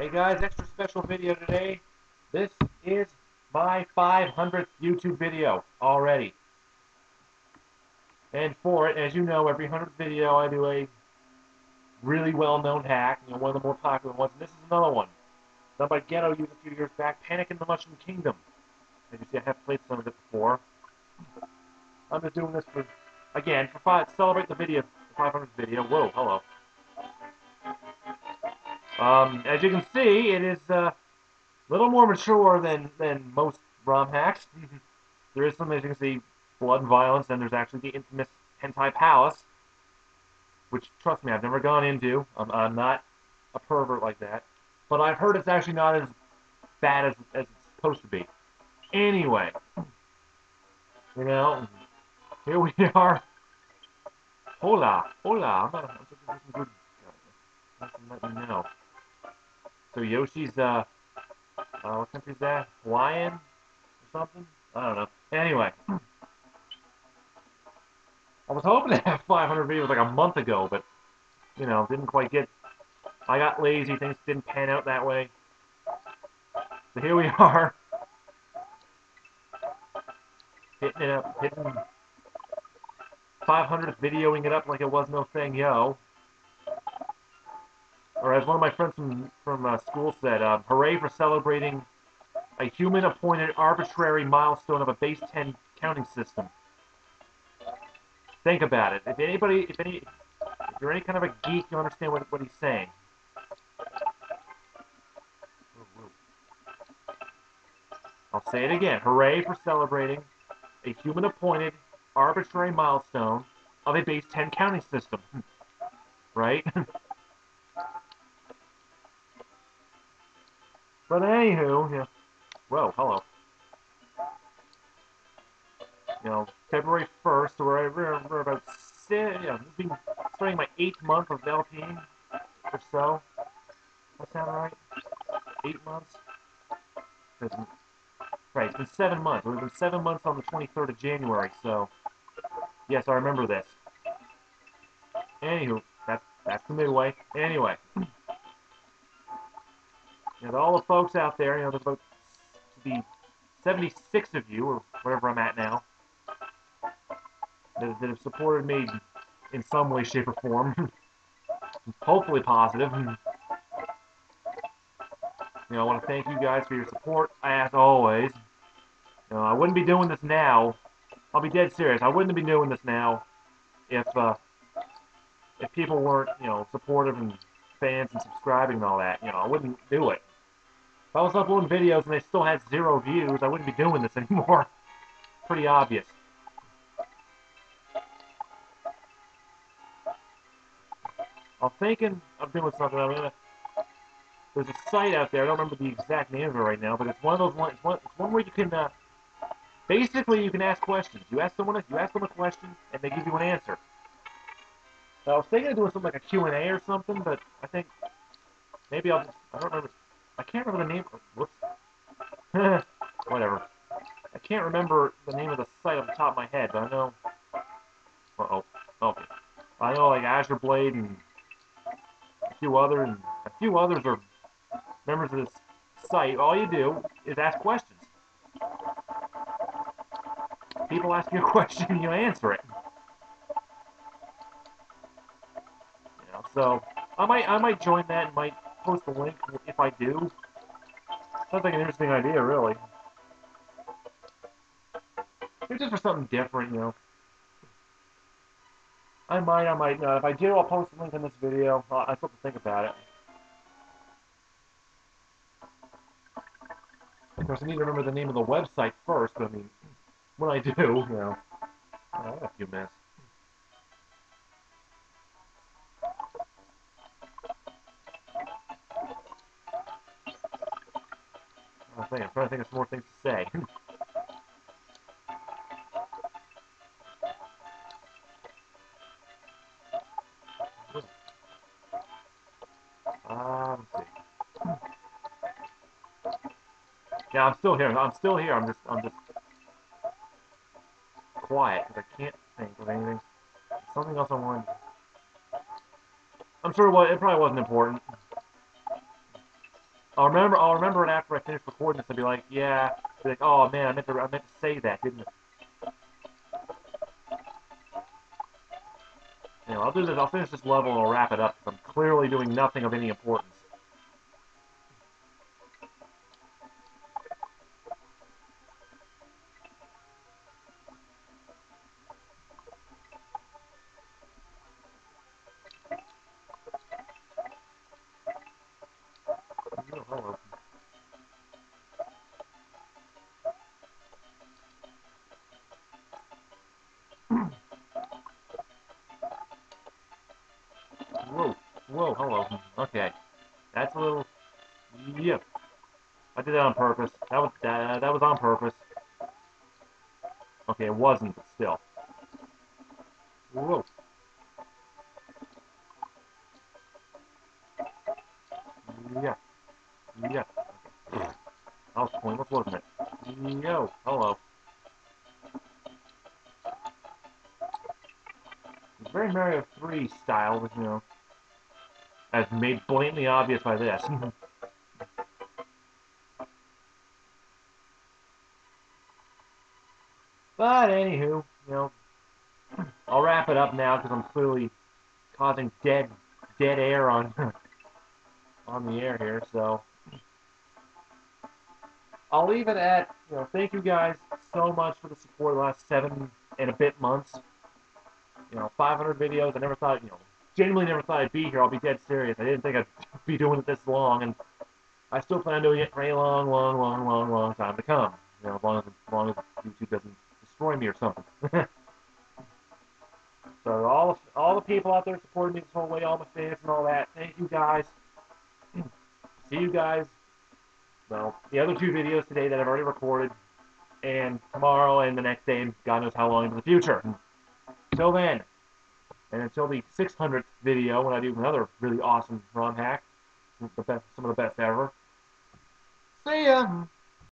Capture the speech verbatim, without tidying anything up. Hey guys, extra special video today. This is my five hundredth YouTube video already. And for it, as you know, every hundredth video I do a really well-known hack, you know, one of the more popular ones. And this is another one done by GhettoYouth a few years back, Panic in the Mushroom Kingdom. And you see, I have played some of it before. I'm just doing this for, again, for five, celebrate the video, the five hundredth video. Whoa, hello. Um, as you can see, it is a uh, little more mature than, than most ROM hacks. There is some, as you can see, blood and violence, and there's actually the infamous Hentai Palace, which, trust me, I've never gone into. I'm, I'm not a pervert like that. But I've heard it's actually not as bad as, as it's supposed to be. Anyway, you know, here we are. Hola, hola. I'm not a, I'm good, let me know. So Yoshi's, uh, uh, what country is that? Hawaiian? Or something? I don't know. Anyway. I was hoping to have five hundred videos like a month ago, but, you know, didn't quite get... I got lazy, things didn't pan out that way. So here we are. Hitting it up, hitting... five hundredth videoing it up like it was no thing, yo. Or as one of my friends from, from uh, school said, uh, hooray for celebrating a human-appointed arbitrary milestone of a base ten counting system. Think about it. If anybody, if any, if you're any kind of a geek, you understand what, what he's saying. I'll say it again. Hooray for celebrating a human-appointed arbitrary milestone of a base ten counting system. Right? But anywho, yeah. Whoa, hello. You know, February first, so we're, we're, we're about six, yeah, you know, starting my eighth month of Bell Team or so. That sound right? Eight months? It's been, right, it's been seven months. We've been seven months on the twenty-third of January, so yes, I remember this. Anywho, that's that's the midway. Anyway. And all the folks out there, you know, there's about the seventy-six of you, or whatever I'm at now, that, that have supported me in some way, shape, or form. Hopefully positive. You know, I want to thank you guys for your support, as always. You know, I wouldn't be doing this now. I'll be dead serious. I wouldn't be doing this now if, uh, if people weren't, you know, supportive and fans and subscribing and all that. You know, I wouldn't do it. If I was uploading videos and they still had zero views, I wouldn't be doing this anymore. Pretty obvious. I'm thinking of doing something. I mean, there's a site out there. I don't remember the exact name of it right now, but it's one of those ones. It's one, it's one where you can, uh, basically, you can ask questions. You ask someone, you ask them a question, and they give you an answer. So I was thinking of doing something like a Q and A or something, but I think maybe I'll just, I don't remember. I can't remember the name. Whoops. Whatever. I can't remember the name of the site off the top of my head, but I know. Uh oh. Okay. I know like Azure Blade and a few other and a few others are members of this site. All you do is ask questions. People ask you a question, and you answer it. You know, so I might I might join that and might post the link if I do. Sounds like an interesting idea, really. It's just for something different, you know. I might, I might not. If I do, I'll post the link in this video. I have to think about it. Of course, I need to remember the name of the website first, but I mean, when I do, you know, I have a few minutes. I'm trying to think of some more things to say. Yeah, I'm still here. I'm still here. I'm just, I'm just quiet because I can't think of anything. Something else I wanted. I'm sure it, was, it probably wasn't important. I'll remember. I'll remember it after I finish recording this. I'll be like, yeah. I'll be like, oh man, I meant to. I meant to say that, didn't I? Anyway, I'll do this. I'll finish this level and I'll wrap it up. I'm clearly doing nothing of any importance. Whoa, whoa, hello. Okay. That's a little... Yep. I did that on purpose. That was, uh, that was on purpose. Okay, it wasn't, but still. Whoa. Yeah. Yeah. Okay. I was pointless, wasn't it? Yo, hello. It's very Mario three style, you know. As made blatantly obvious by this. But anywho, you know, I'll wrap it up now because I'm clearly causing dead, dead air on on the air here. So I'll leave it at, you know, thank you guys so much for the support the last seven and a bit months. You know, five hundred videos. I never thought, you know. Genuinely never thought I'd be here. I'll be dead serious. I didn't think I'd be doing it this long, and I still plan on doing it for a long, long, long, long, long time to come. You know, as long as, as, long as YouTube doesn't destroy me or something. So all all the people out there supporting me this whole way, all my fans and all that, thank you guys. See you guys. Well, the other two videos today that I've already recorded, and tomorrow and the next day, and God knows how long into the future. Till then. And until the six hundredth video, when I do another really awesome ROM hack, the best, some of the best ever. See ya!